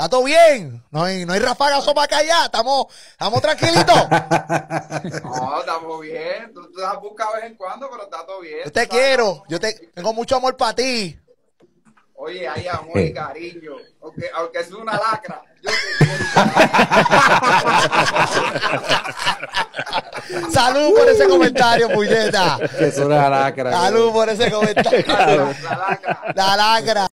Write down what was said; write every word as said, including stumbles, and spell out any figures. ¿Está todo bien? No hay, no hay rafagazo para acá allá. Estamos, estamos tranquilitos. No, estamos bien. Tú te has buscado de vez en cuando, pero está todo bien. Yo te quiero. Yo te, tengo mucho amor para ti. Oye, hay amor y cariño. Aunque, aunque es una lacra. Yo te... Salud por ese comentario, puñeta. Es una lacra. Salud por ese comentario. La lacra. La lacra.